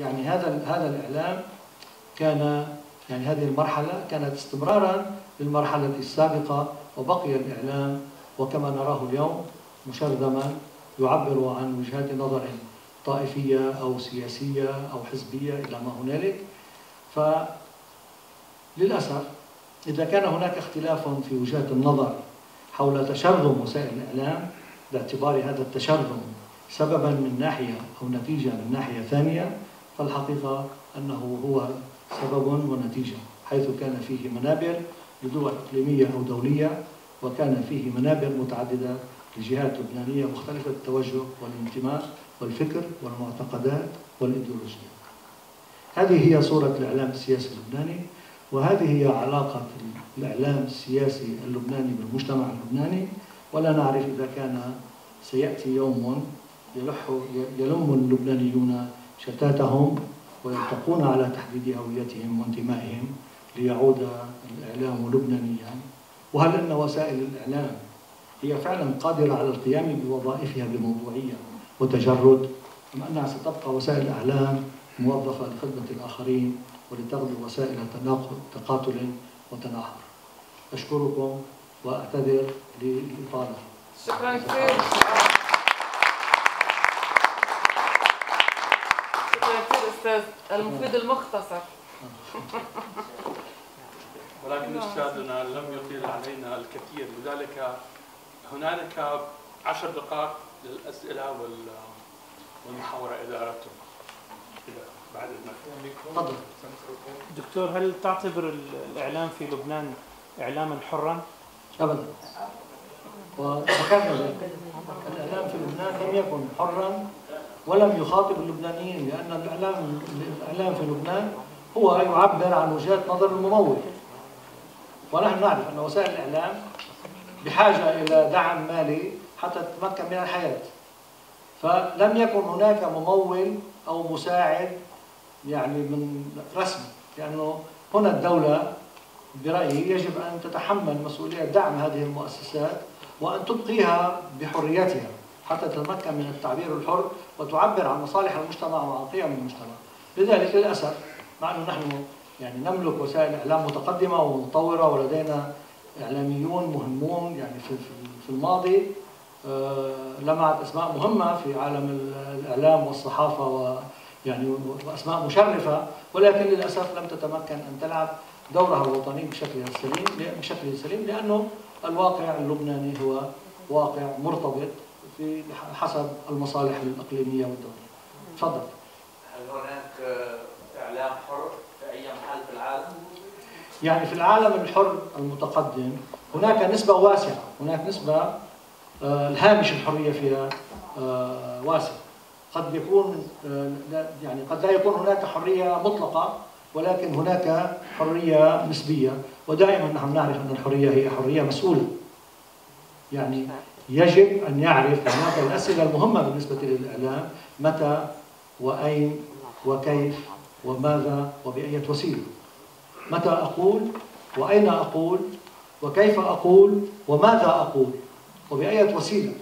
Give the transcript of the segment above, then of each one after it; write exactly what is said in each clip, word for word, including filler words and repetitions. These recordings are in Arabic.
يعني هذا هذا الإعلام كان يعني هذه المرحلة كانت استمرارا للمرحلة السابقة، وبقي الإعلام وكما نراه اليوم مشرذما يعبر عن وجهات نظر طائفية أو سياسية أو حزبية إلى ما هنالك. فللأسف إذا كان هناك اختلاف في وجهات النظر حول تشرذم وسائل الإعلام باعتبار هذا التشرذم سببا من ناحية أو نتيجة من ناحية ثانية، فالحقيقة أنه هو سبب ونتيجة، حيث كان فيه منابر لدول إقليمية أو دولية، وكان فيه منابر متعددة لجهات لبنانية مختلفة التوجه والانتماء والفكر والمعتقدات والإيديولوجية. هذه هي صورة الإعلام السياسي اللبناني، وهذه هي علاقة الإعلام السياسي اللبناني بالمجتمع اللبناني. ولا نعرف إذا كان سيأتي يوم يلم اللبنانيون شتاتهم ويلتقون على تحديد هويتهم وانتمائهم ليعود الإعلام لبنانيا، وهل أن وسائل الإعلام هي فعلا قادرة على القيام بوظائفها بموضوعية وتجرد، أم أنها ستبقى وسائل الإعلام موظفة لخدمة الآخرين ولتغذي وسائل تقاتل وتناحر؟ أشكركم وأعتذر للإطالة. شكرا كثير. شكرا كثير أستاذ المفيد المختصر. ولكن أستاذنا لم يطيل علينا الكثير، لذلك هنالك عشر دقائق للأسئلة والمحاورة إذا أردتم. بعد المكتب. دكتور، هل تعتبر الإعلام في لبنان إعلاما حرا؟ أبدا. وهكذا الإعلام في لبنان لم يكن حرا ولم يخاطب اللبنانيين، لأن الإعلام الإعلام في لبنان هو يعبر عن وجهات نظر الممول. ونحن نعرف أن وسائل الإعلام بحاجة إلى دعم مالي حتى تتمكن من الحياة. فلم يكن هناك ممول أو مساعد يعني من رسمي، لأنه هنا الدولة برأيي يجب أن تتحمل مسؤولية دعم هذه المؤسسات وأن تبقيها بحريتها حتى تتمكن من التعبير الحر وتعبر عن مصالح المجتمع وعن قيم المجتمع. لذلك للأسف مع أنه نحن يعني نملك وسائل إعلام متقدمة ومتطورة ولدينا إعلاميون مهمون يعني في في الماضي لمعت أسماء مهمة في عالم الإعلام والصحافة ويعني وأسماء مشرفة، ولكن للأسف لم تتمكن أن تلعب دورها الوطني بشكل سليم بشكل سليم لأنه الواقع اللبناني هو واقع مرتبط في حسب المصالح الإقليمية والدولية. تفضل. هل هناك إعلام حر في أي محل في العالم؟ يعني في العالم الحر المتقدم هناك نسبة واسعة، هناك نسبة الهامش الحرية فيها واسع، قد يكون يعني قد لا يكون هناك حرية مطلقة ولكن هناك حرية نسبية، ودائما نحن نعرف أن الحرية هي حرية مسؤولة. يعني يجب أن يعرف هناك الأسئلة المهمة بالنسبة للإعلام، متى وأين وكيف وماذا وبأية وسيلة، متى أقول وأين أقول وكيف أقول وماذا أقول وبأية وسيلة.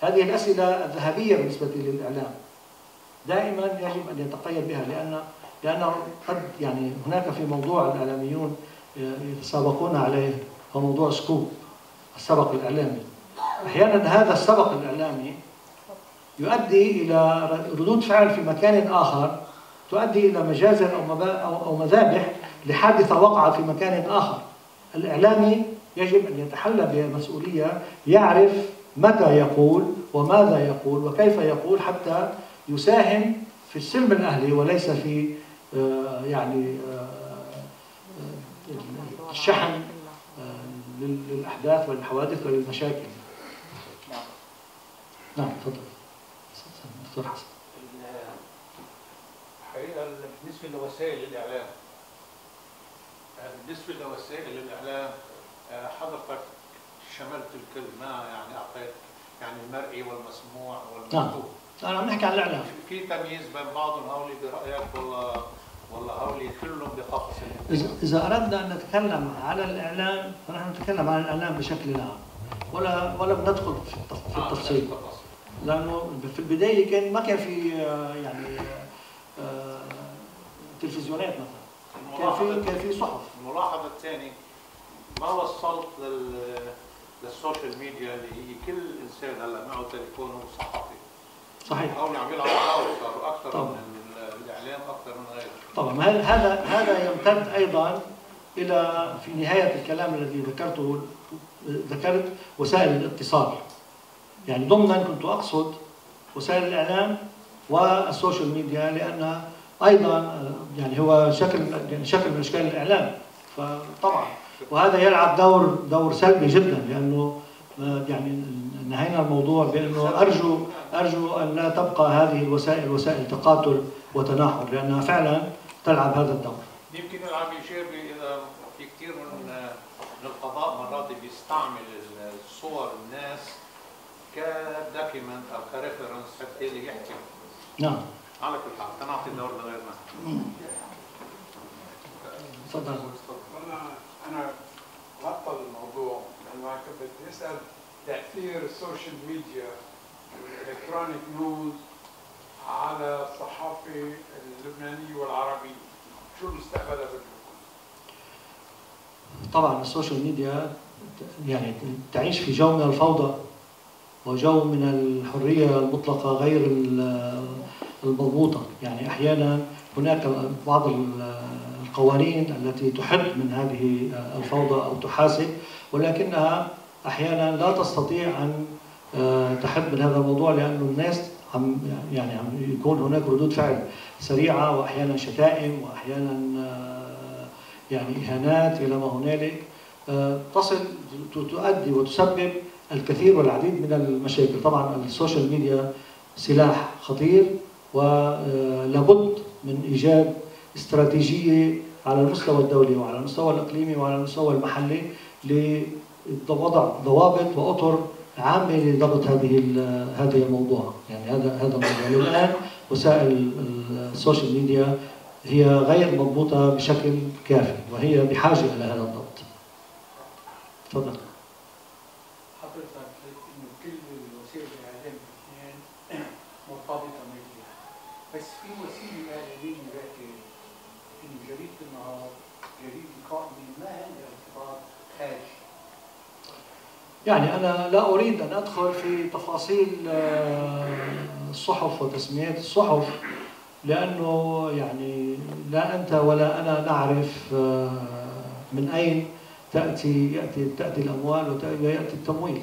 هذه الأسئلة الذهبية بالنسبة للإعلام دائما يجب أن يتقيد بها، لأن لأن قد يعني هناك في موضوع الإعلاميون يتسابقون عليه هو موضوع سكوب السبق الإعلامي. أحيانا هذا السبق الإعلامي يؤدي إلى ردود فعل في مكان آخر تؤدي إلى مجازر أو مذابح لحادثة وقعت في مكان آخر. الإعلامي يجب أن يتحلى بمسؤولية، يعرف متى يقول وماذا يقول وكيف يقول حتى يساهم في السلم الأهلي وليس في يعني الشحن للأحداث والحوادث والمشاكل. نعم تفضل دكتور حسن. الحقيقة بالنسبة لوسائل الإعلام بالنسبة لوسائل الإعلام حضرتك شملت الكل، ما يعني اعطيت يعني المرئي والمسموع والمكتوب. نعم، عم نحكي عن الاعلام. في تمييز بين بعضهم، هولي برايك والله والله هولي كلهم بقفص. اذا اردنا ان نتكلم على الاعلام فنحن نتكلم عن الاعلام بشكل عام، ولا ولا بندخل في التفصيل. آه، لانه في البدايه كان ما كان في يعني التلفزيونات مثلا. كان في كان في صحف. الملاحظه الثانيه، ما وصلت لل للسوشيال ميديا اللي هي كل انسان هلا معه تليفونه صحفي. صحيح. هون عم يلعب دور اكثر طبعا. من الاعلام اكثر من غيره. طبعا هذا هذا يمتد ايضا الى في نهايه الكلام الذي ذكرته، ذكرت وسائل الاتصال. يعني ضمنا كنت اقصد وسائل الاعلام والسوشيال ميديا، لانها ايضا يعني هو شكل شكل من اشكال الاعلام، فطبعا وهذا يلعب دور دور سلبي جدا، لانه يعني نهينا الموضوع بانه ارجو ارجو ان لا تبقى هذه الوسائل وسائل تقاتل وتناحر، لانها فعلا تلعب هذا الدور. يمكن العم يشير اذا في كثير من القضاء مرات بيستعمل صور الناس كدوكيمنت او كريفرنس حتى اللي يحكي. نعم. على كل حال بدنا نعطي دور لغيرنا. تفضل. انا غطى الموضوع لانه كنت اسال تاثير السوشيال ميديا والالكترونيك نيوز على الصحافه اللبنانيه والعربيه، شو مستقبلها بالكون؟ طبعا السوشيال ميديا يعني تعيش في جو من الفوضى وجو من الحريه المطلقه غير المضبوطه، يعني احيانا هناك بعض القوانين التي تحد من هذه الفوضى أو تحاسب، ولكنها أحياناً لا تستطيع أن تحد من هذا الموضوع، لأن الناس عم يعني عم يكون هناك ردود فعل سريعة، وأحياناً شتائم، وأحياناً يعني إهانات إلى ما هنالك، تصل تؤدي وتسبب الكثير والعديد من المشاكل. طبعاً السوشيال ميديا سلاح خطير، ولابد من إيجاد استراتيجية على المستوى الدولي وعلى المستوى الإقليمي وعلى المستوى المحلي لوضع ضوابط وأطر عامة لضبط هذه هذه الموضوع، يعني هذا هذا الموضوع. الآن وسائل السوشيال ميديا هي غير مضبوطة بشكل كافي، وهي بحاجة إلى هذا الضبط. تفضل. حضرتك قلت إنه كل وسائل الإعلام بلبنان مرتبطة ببعضها، بس في وسيلة إعلامية جريدة النهار، جريدة قائمة، ما هي ارتباط خارجي؟ يعني أنا لا أريد أن أدخل في تفاصيل الصحف وتسميات الصحف، لأنه يعني لا أنت ولا أنا نعرف من أين تأتي يأتي تأتي الأموال ويأتي التمويل،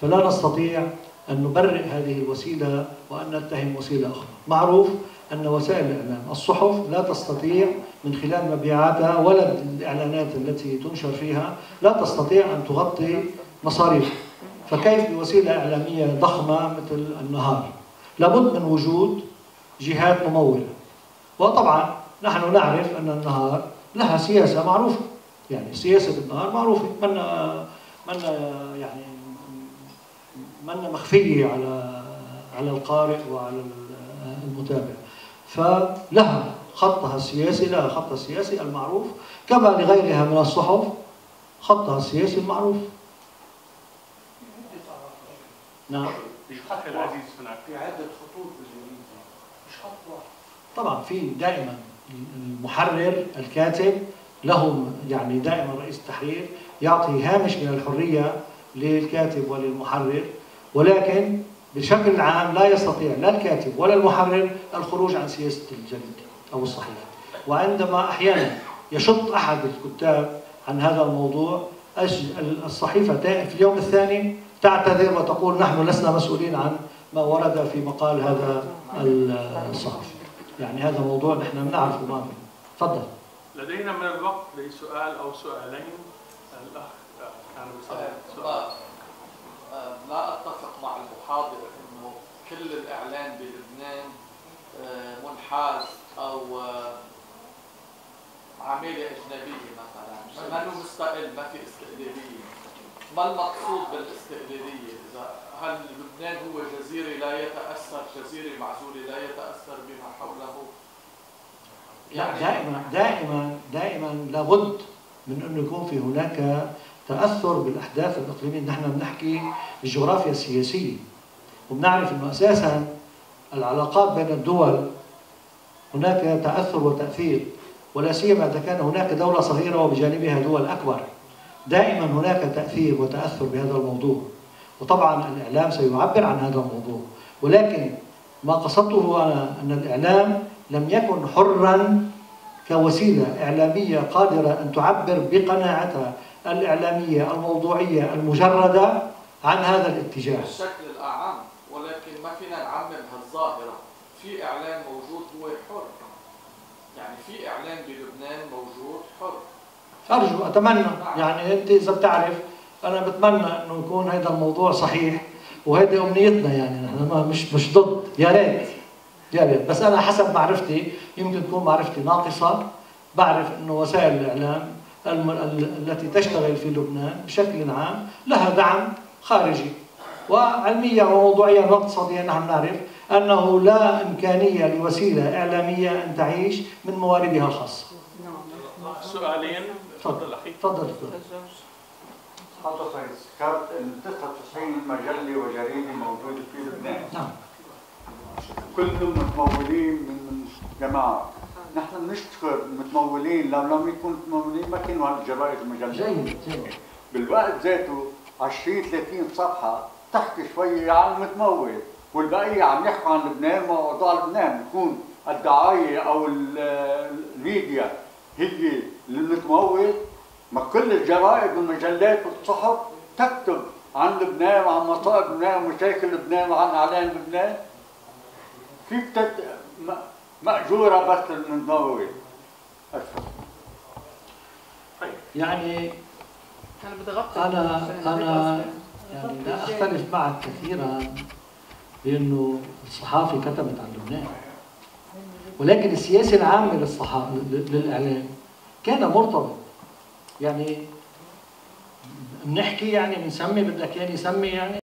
فلا نستطيع أن نبرئ هذه الوسيلة وأن نتهم وسيلة أخرى. معروف أن وسائل الإعلام الصحف لا تستطيع من خلال مبيعاتها ولا الإعلانات التي تنشر فيها لا تستطيع أن تغطي مصاريف، فكيف بوسيلة إعلامية ضخمة مثل النهار؟ لابد من وجود جهات ممولة، وطبعا نحن نعرف أن النهار لها سياسة معروفة، يعني سياسة النهار معروفة، من من يعني من مخفية على على القارئ وعلى المتابع، فلها خطها السياسي، لها خطها السياسي المعروف، كما لغيرها من الصحف خطها السياسي المعروف. نعم. مش خط العزيز هناك، في عدة خطوط بالجريدة، مش خط واحد. طبعا في دائما المحرر الكاتب له يعني دائما رئيس التحرير يعطي هامش من الحرية للكاتب وللمحرر، ولكن بشكل عام لا يستطيع لا الكاتب ولا المحرر الخروج عن سياسة الجريدة أو الصحيفة، وعندما أحيانا يشط أحد الكتاب عن هذا الموضوع الصحيفة في اليوم الثاني تعتذر وتقول نحن لسنا مسؤولين عن ما ورد في مقال هذا الصحفي، يعني هذا موضوع نحن نعرفه ما منه. تفضل. لدينا من الوقت لسؤال أو سؤالين. الأخ كان بيسأل سؤال. لا أتفق مع المحاضر إنه كل الإعلام بلبنان منحاز أو عملية أجنبية مثلا، ما إنه مستقل، ما في استقلالية. ما المقصود بالاستقلالية؟ إذا هل لبنان هو جزيرة لا يتأثر، جزيرة معزولة لا يتأثر بما حوله؟ يعني دائما دائما دائما لابد من أن يكون في هناك تأثر بالأحداث الإقليمية. نحن بنحكي الجغرافيا السياسية، وبنعرف أنه أساساً العلاقات بين الدول هناك تأثر وتأثير، ولا سيما إذا كان هناك دولة صغيرة وبجانبها دول أكبر. دائما هناك تأثير وتأثر بهذا الموضوع، وطبعا الإعلام سيعبر عن هذا الموضوع، ولكن ما قصدته أنا أن الإعلام لم يكن حرا كوسيلة إعلامية قادرة أن تعبر بقناعتها الإعلامية الموضوعية المجردة عن هذا الاتجاه. الشكل الأعم، ولكن ما فينا نعمم هالظاهرة. في إعلام موجود هو حر، يعني في إعلام بلبنان موجود حر. أرجو أتمنى، يعني أنت إذا بتعرف أنا بتمنى إنه يكون هذا الموضوع صحيح، وهذه أمنيتنا، يعني نحن ما مش مش ضد، يا ريت يا ريت، بس أنا حسب معرفتي يمكن تكون معرفتي ناقصة، بعرف إنه وسائل الإعلام التي تشتغل في لبنان بشكل عام لها دعم خارجي، وعلميا وموضوعيا واقتصاديا نحن نعرف أنه لا إمكانية لوسيلة إعلامية أن تعيش من مواردها الخاصة. سؤالين، تفضل أخي. تفضل حضرتك، ذكرت أن تسعة وتسعين مجلة وجريدة موجودة في لبنان. نعم. كلهم متمولين من جماعة. نحن نشكر متمولين، لو لم يكونوا متمولين ما كانوا هالجرائد والمجلات. جيد جيد. بالوقت ذاته عشرين ثلاثين صفحة تحكي شوية عن المتمول، والبقية عم يحكوا عن لبنان وأوضاع لبنان، بتكون الدعاية أو الميديا هي المتمول. ما كل الجرائد والمجلات والصحف تكتب عن لبنان وعن مصائب لبنان ومشاكل لبنان وعن أعلان لبنان. كيف تت... مأجورة بس المتمول؟ يعني أنا أنا يعني لا أختلف معك كثيرا بأنه الصحافة كتبت عن لبنان، ولكن السياسة العامة للصحافة للإعلام كان مرتبط، يعني بنحكي يعني بنسمي بدك يعني يسمي يعني